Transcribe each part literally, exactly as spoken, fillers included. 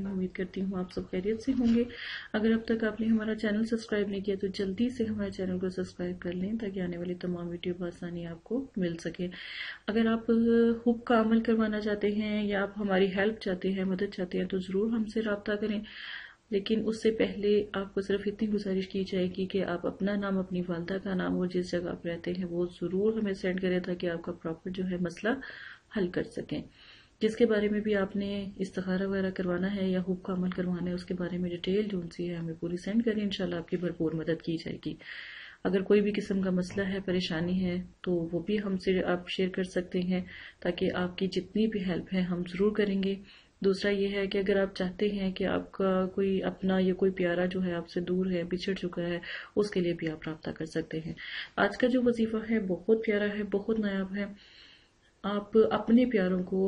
उम्मीद करती हूँ आप सब खैरियत से होंगे। अगर अब तक आपने हमारा चैनल सब्सक्राइब नहीं किया तो जल्दी से हमारे चैनल को सब्सक्राइब कर लें ताकि आने वाली तमाम वीडियो बआसानी आपको मिल सके। अगर आप हुक का अमल करवाना चाहते हैं या आप हमारी हेल्प चाहते हैं, मदद चाहते हैं तो ज़रूर हमसे रब्ता करें, लेकिन उससे पहले आपको सिर्फ इतनी गुजारिश की जाएगी कि आप अपना नाम, अपनी वालदा का नाम और जिस जगह आप रहते हैं वो ज़रूर हमें सेंड करें ताकि आपका प्रॉपर जो है मसला हल कर सकें। जिसके बारे में भी आपने इस्तिखारा वगैरह करवाना है या हुब का अमल करवाना है उसके बारे में डिटेल जो उनसी है हमें पूरी सेंड करें, इंशाल्लाह आपकी भरपूर मदद की जाएगी। अगर कोई भी किस्म का मसला है, परेशानी है तो वो भी हमसे आप शेयर कर सकते हैं ताकि आपकी जितनी भी हेल्प है हम ज़रूर करेंगे। दूसरा ये है कि अगर आप चाहते हैं कि आपका कोई अपना या कोई प्यारा जो है आपसे दूर है, बिछड़ चुका है, उसके लिए भी आप रब्ता कर सकते हैं। आज का जो वजीफा है बहुत प्यारा है, बहुत नायाब है। आप अपने प्यारों को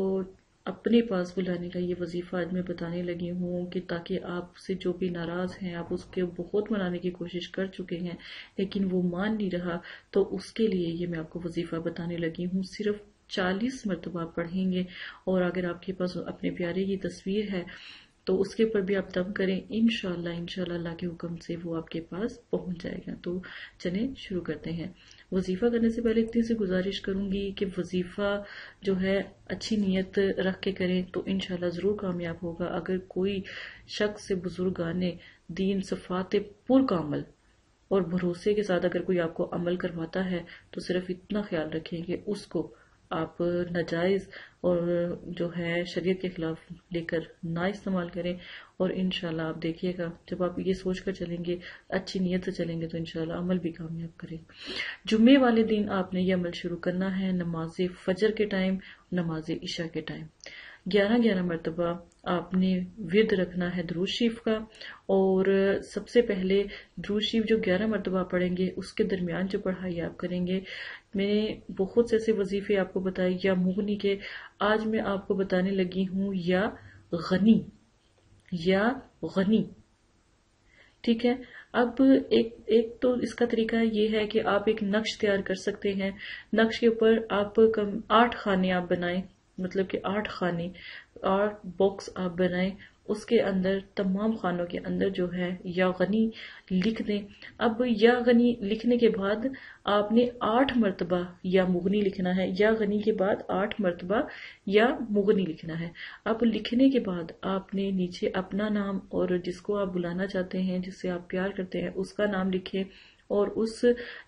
अपने पास बुलाने का ये वजीफा आज मैं बताने लगी हूँ कि ताकि आपसे जो भी नाराज़ हैं, आप उसके बहुत मनाने की कोशिश कर चुके हैं लेकिन वो मान नहीं रहा, तो उसके लिए ये मैं आपको वजीफा बताने लगी हूँ। सिर्फ चालीस मरतबा पढ़ेंगे और अगर आपके पास अपने प्यारे की तस्वीर है तो उसके ऊपर भी आप दम करें, इंशाल्लाह इंशाल्लाह अल्लाह के हुक्म से वो आपके पास पहुंच जाएगा। तो चलें शुरू करते हैं। वजीफा करने से पहले इतनी सी गुजारिश करूंगी कि वजीफा जो है अच्छी नीयत रख के करें तो इंशाल्लाह ज़रूर कामयाब होगा। अगर कोई शख्स से बुजुर्गाने दीन सफाते पुरकामल और भरोसे के साथ अगर कोई आपको अमल करवाता है तो सिर्फ इतना ख्याल रखें कि उसको आप नाजायज़ और जो है शरीयत के खिलाफ लेकर ना इस्तेमाल करें और इंशाल्लाह आप देखिएगा जब आप ये सोच कर चलेंगे, अच्छी नीयत से चलेंगे तो इंशाल्लाह अमल भी कामयाब करें। जुम्मे वाले दिन आपने ये अमल शुरू करना है नमाज फजर के टाइम, नमाज इशा के टाइम। ग्यारह ग्यारह मरतबा आपने विर्द रखना है दुरूद शरीफ का और सबसे पहले दुरूद शरीफ जो ग्यारह मरतबा पढ़ेंगे उसके दरमियान जो पढ़ाई आप करेंगे। मैंने बहुत से ऐसे वजीफे आपको बताए या मुगनी के, आज मैं आपको बताने लगी हूँ या गनी या गनी। ठीक है, अब एक एक तो इसका तरीका ये है कि आप एक नक्श तैयार कर सकते हैं। नक्श के ऊपर आप कम आठ खाने आप बनाएं, मतलब कि आठ खाने आठ बॉक्स आप बनाएं, उसके अंदर तमाम खानों के अंदर जो है या गनी लिख दें। अब या गनी लिखने के बाद आपने आठ मरतबा या मुगनी लिखना है, या गनी के बाद आठ मरतबा या मुगनी लिखना है। अब लिखने के बाद आपने नीचे अपना नाम और जिसको आप बुलाना चाहते हैं, जिससे आप प्यार करते हैं, उसका नाम लिखें और उस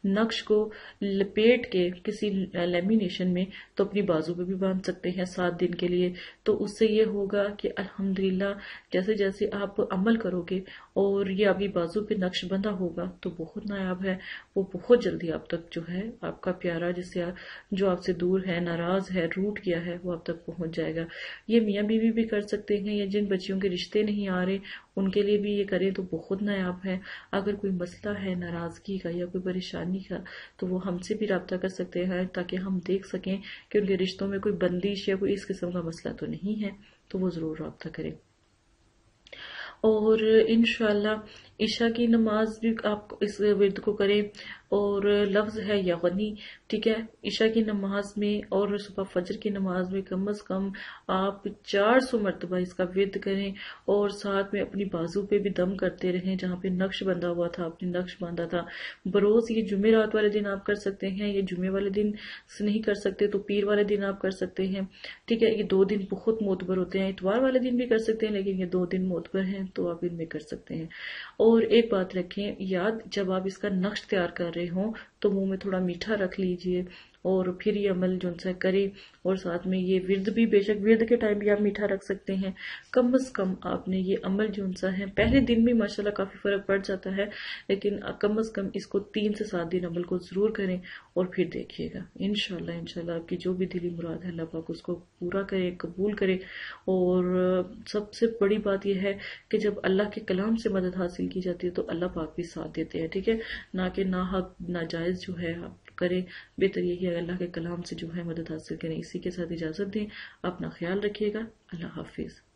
नक्श को लपेट के किसी लेमिनेशन में तो अपनी बाजू पे भी बांध सकते हैं सात दिन के लिए। तो उससे ये होगा कि अल्हम्दुलिल्लाह जैसे जैसे आप अमल करोगे और ये आपकी बाजू पे नक्श बंधा होगा तो बहुत नायाब है, वो बहुत जल्दी आप तक जो है आपका प्यारा जिससे आप, जो आपसे दूर है, नाराज है, रूठ गया है, वो आप तक पहुंच जाएगा। ये मियाँ बीवी भी कर सकते हैं या जिन बच्चियों के रिश्ते नहीं आ रहे उनके लिए भी ये करें तो बहुत नायाब है। अगर कोई मसला है नाराजगी का या कोई परेशानी का तो वो हमसे भी रब्ता कर सकते हैं ताकि हम देख सकें कि उनके रिश्तों में कोई बंदिश या कोई इस किस्म का मसला तो नहीं है, तो वो ज़रूर रब्ता करें। और इंशाल्लाह ईशा की नमाज भी आप इस विर्द को करें और लफ्ज है या गनी। ठीक है, ईशा की नमाज में और सुबह फजर की नमाज में कम अज कम आप चार सौ मरतबा इसका विर्द करें और साथ में अपनी बाजू पे भी दम करते रहें जहाँ पे नक्श बंधा हुआ था, आपने नक्श बांधा था। बरोज ये जुम्मे रात वाले दिन आप कर सकते हैं, ये जुम्मे वाले दिन नहीं कर सकते तो पीर वाले दिन आप कर सकते हैं। ठीक है, ये दो दिन बहुत मोतबर होते हैं, इतवार वाले दिन भी कर सकते हैं लेकिन ये दो दिन मोतबर हैं तो आप इनमें कर सकते हैं। और एक बात रखें याद, जब आप इसका नक्श तैयार कर रहे हो तो मुंह में थोड़ा मीठा रख लीजिए और फिर ये अमल जो सा करें और साथ में ये विर्द भी, बेशक विर्द के टाइम भी आप मीठा रख सकते हैं। कम अज कम आपने ये अमल जो सा है, पहले दिन भी माशाल्लाह काफी फर्क पड़ जाता है लेकिन कम अज कम इसको तीन से सात दिन अमल को जरूर करें और फिर देखिएगा इंशाल्लाह इंशाल्लाह आपकी जो भी दिली मुराद है अल्लाह पाक उसको पूरा करे, कबूल करे। और सबसे बड़ी बात यह है कि जब अल्लाह के कलाम से मदद हासिल की जाती है तो अल्लाह पाक भी साथ देते हैं। ठीक है ना, कि ना हक नाजायज जो है आप करें, बेहतर यही अल्लाह के कलाम से जो है मदद हासिल करें। इसी के साथ इजाजत दें, अपना ख्याल रखिएगा, अल्लाह हाफिज।